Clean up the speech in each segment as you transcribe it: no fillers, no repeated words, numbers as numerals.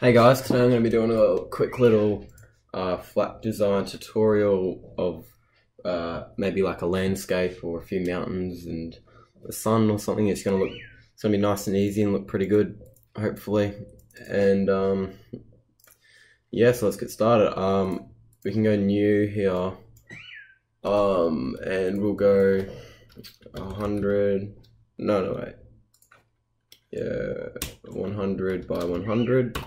Hey guys, today I'm going to be doing a quick little flap design tutorial of maybe like a landscape or a few mountains and the sun or something. It's going to be nice and easy and look pretty good, hopefully. And yeah, so let's get started. We can go new here, and we'll go 100. No, wait. Yeah, 100 by 100.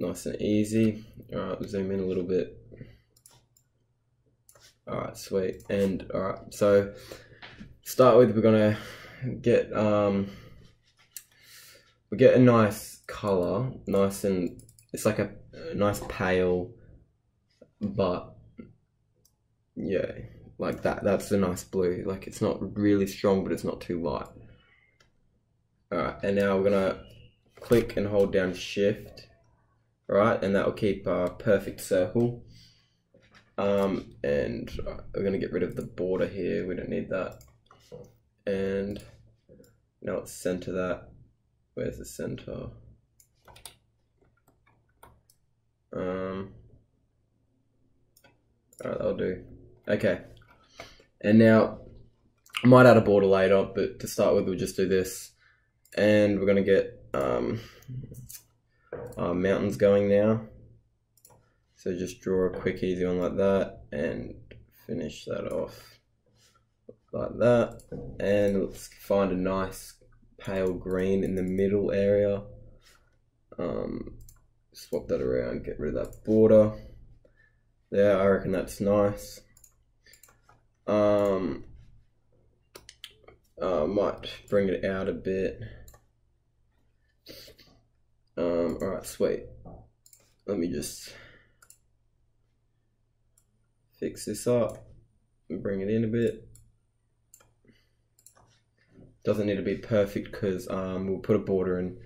Nice and easy. Alright, zoom in a little bit. Alright, sweet. And alright, so start with, we're gonna get a nice colour, nice and it's like a nice pale, but yeah, like that's a nice blue. Like it's not really strong but it's not too light. Alright, and now we're going to click and hold down shift, right, and that will keep our perfect circle. And we're going to get rid of the border here, we don't need that. And now let's center that. Where's the center? Alright, that'll do. Okay, and now I might add a border later, but to start with we'll just do this. And we're going to get our mountains going now. So just draw a quick easy one like that and finish that off like that. And let's find a nice pale green in the middle area. Swap that around, get rid of that border. There, I reckon that's nice. Might bring it out a bit. Alright, sweet. Let me just fix this up and bring it in a bit. Doesn't need to be perfect because we'll put a border in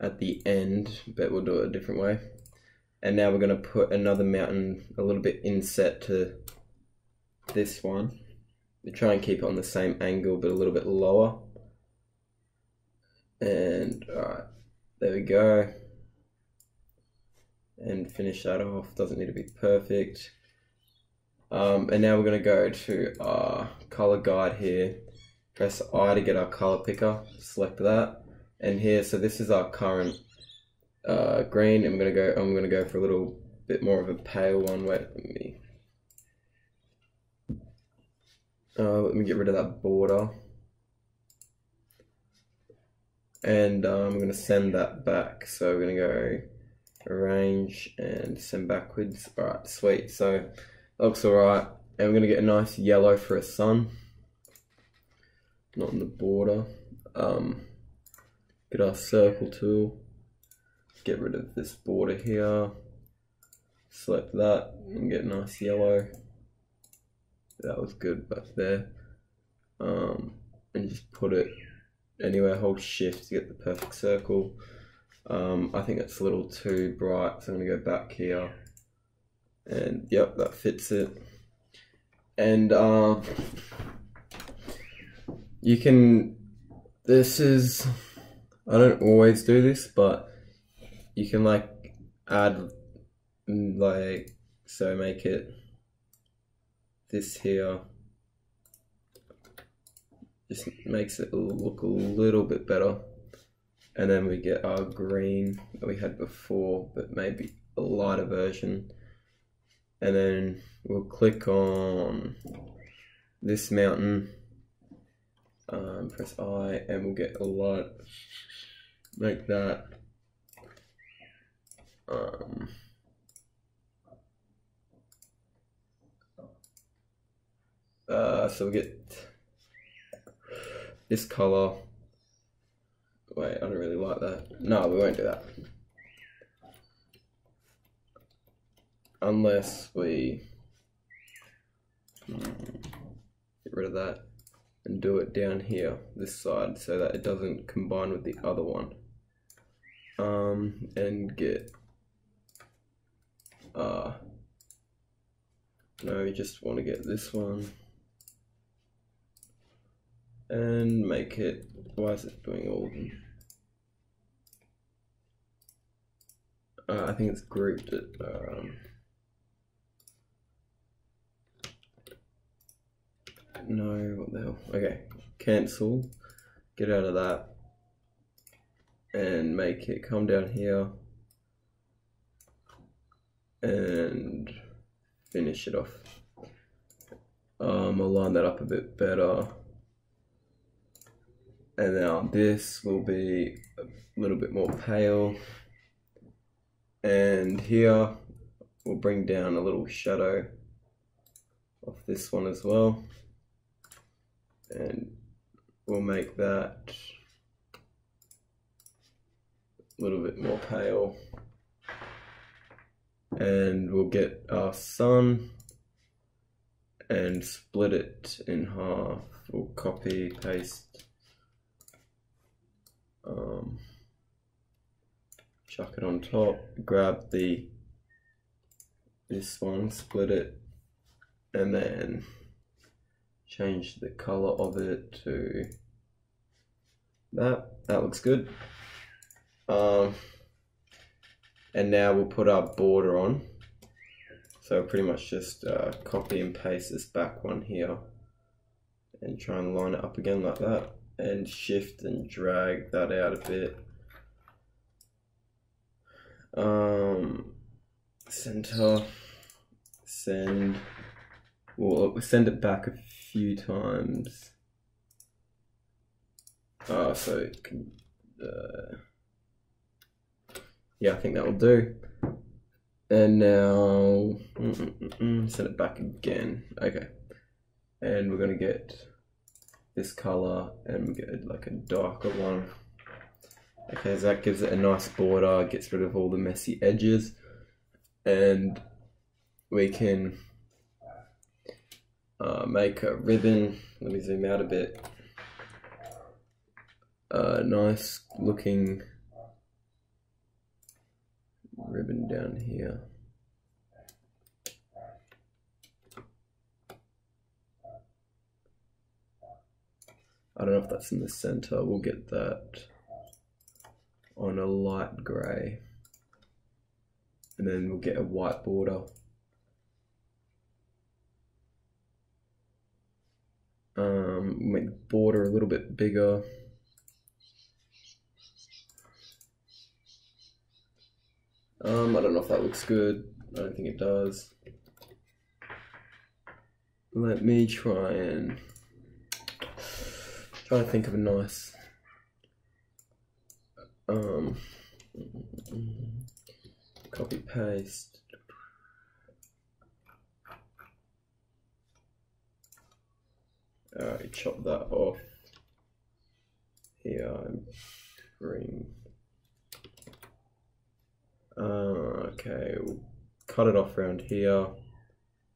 at the end, but we'll do it a different way. And now we're going to put another mountain a little bit inset to this one. We try and keep it on the same angle, but a little bit lower. And alright, there we go. And finish that off. Doesn't need to be perfect. And now we're going to go to our color guide here. Press I to get our color picker. Select that. And here, so this is our current green. I'm going to go. For a little bit more of a pale one. Wait, let me get rid of that border, and I'm going to send that back. So we're going to go arrange and send backwards. Alright, sweet. So that looks alright, and we're going to get a nice yellow for a sun, not in the border. Get our circle tool, get rid of this border here, select that and get a nice yellow. That was good back there. And just put it anywhere, hold shift to get the perfect circle. I think it's a little too bright, so I'm going to go back here. And yep, that fits it. And you can, I don't always do this, but you can like add, like, so make it this here, just makes it look a little bit better, and then we get our green that we had before, but maybe a lighter version. And then we'll click on this mountain, press I, and we'll get a light like that. So we get this color. Wait, I don't really like that. No, we won't do that. Unless we get rid of that and do it down here, this side, so that it doesn't combine with the other one. And get no, we just want to get this one. And make it, why is it doing all of them? I think it's grouped at no, what the hell? Okay, cancel, get out of that, and make it come down here and finish it off. I'll line that up a bit better, and now this will be a little bit more pale, and here we'll bring down a little shadow of this one as well, and we'll make that a little bit more pale, and we'll get our sun and split it in half. We'll copy, paste, chuck it on top, grab this one, split it, and then change the color of it to that. That looks good. And now we'll put our border on. So pretty much just copy and paste this back one here and try and line it up again like that, and shift and drag that out a bit. Center, send. We'll send it back a few times. So it can, yeah, I think that will do. And now send it back again. Okay, and we're gonna get this color and we get like a darker one. Okay, so that gives it a nice border, gets rid of all the messy edges, and we can make a ribbon. Let me zoom out a bit. Nice looking ribbon down here. I don't know if that's in the center. We'll get that on a light grey, and then we'll get a white border. Make the border a little bit bigger, I don't know if that looks good, I don't think it does. Let me try to think of a nice copy paste. Alright, chop that off here and bring, okay, we'll cut it off around here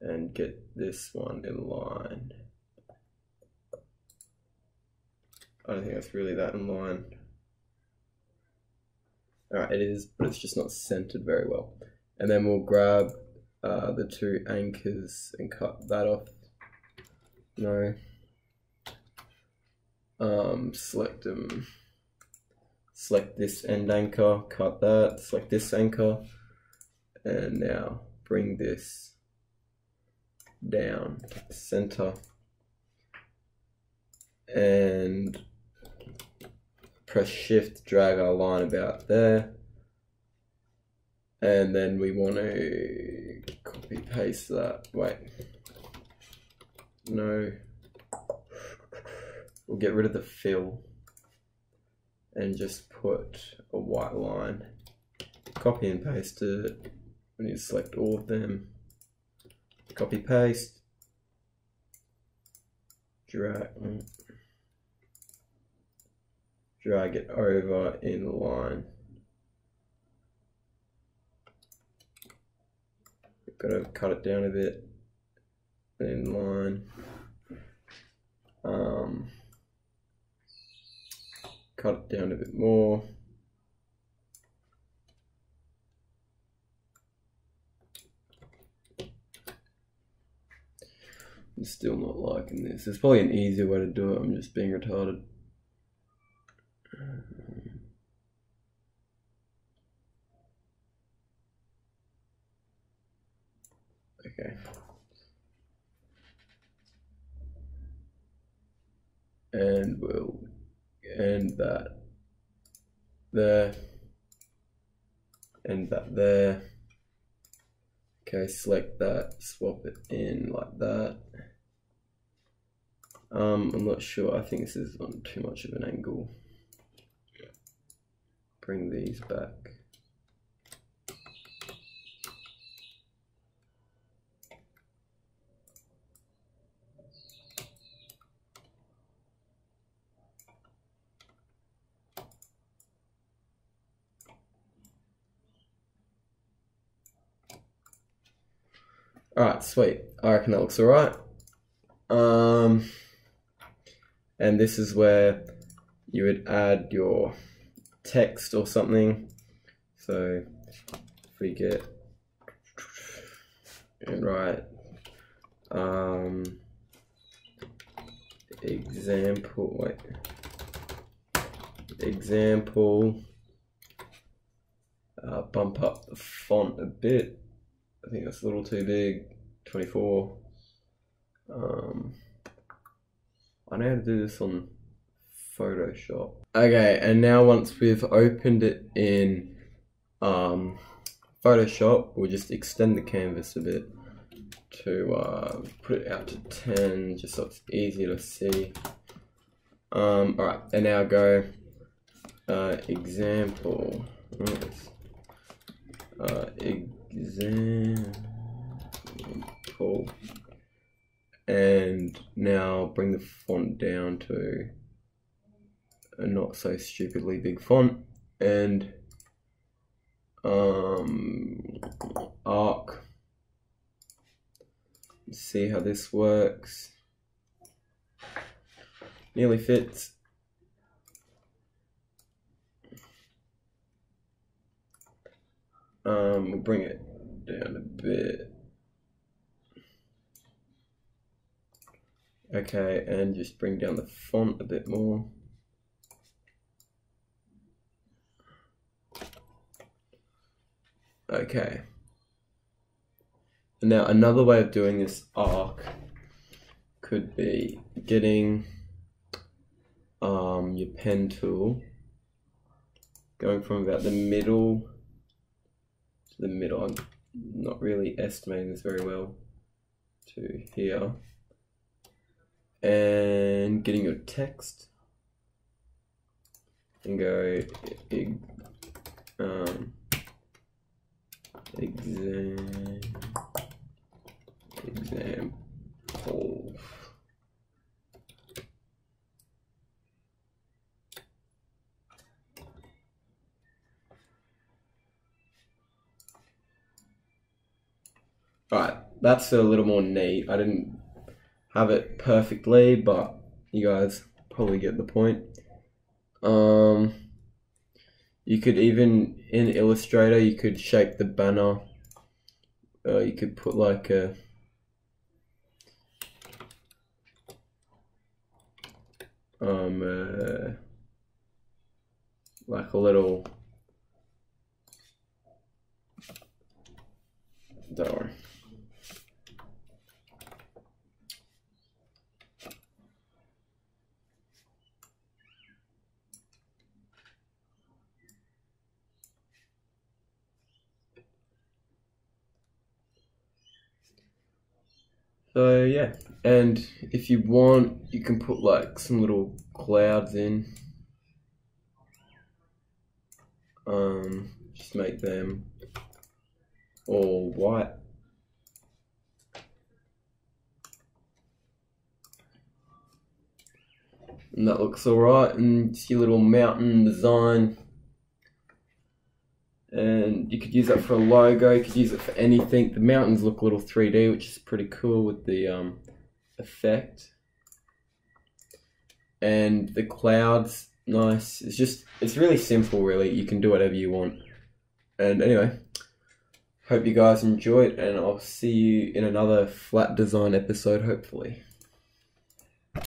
and get this one in line. I don't think that's really that in line. Alright, it is, but it's just not centered very well. And then we'll grab the two anchors and cut that off. No. Select them, select this end anchor, cut that, select this anchor, and now bring this down to the center and press shift, drag our line about there, and then we want to copy paste that. Wait, no, we'll get rid of the fill and just put a white line. Copy and paste it. We need to select all of them. Copy paste. Drag it over in line. We've got to cut it down a bit. In line. Cut it down a bit more. I'm still not liking this. There's probably an easier way to do it. I'm just being retarded. Okay. And we'll end that there, end that there. Okay, select that, swap it in like that. I'm not sure, I think this is on too much of an angle. Bring these back. Alright, sweet. I reckon that looks alright. And this is where you would add your text or something. So if we get and write example, bump up the font a bit. I think that's a little too big, 24. I know how to do this on Photoshop. Okay, and now once we've opened it in Photoshop, we'll just extend the canvas a bit to put it out to 10, just so it's easy to see. Alright, and now go example. Example, and now bring the font down to a not so stupidly big font, and arc. See how this works. Nearly fits. We'll bring it down a bit. Okay, and just bring down the font a bit more. Okay. And now another way of doing this arc could be getting your pen tool, going from about the middle, I'm not really estimating this very well, to here, and getting your text, and go example. Alright, that's a little more neat. I didn't have it perfectly, but you guys probably get the point. You could even, in Illustrator, you could shape the banner. You could put like a... like a little... Don't worry. So yeah, and if you want, you can put like some little clouds in. Just make them all white. And that looks alright, and just your little mountain design. And you could use that for a logo, you could use it for anything. The mountains look a little 3D, which is pretty cool with the effect. And the clouds, nice. It's just, it's really simple really, you can do whatever you want. And anyway, hope you guys enjoyed, and I'll see you in another flat design episode hopefully.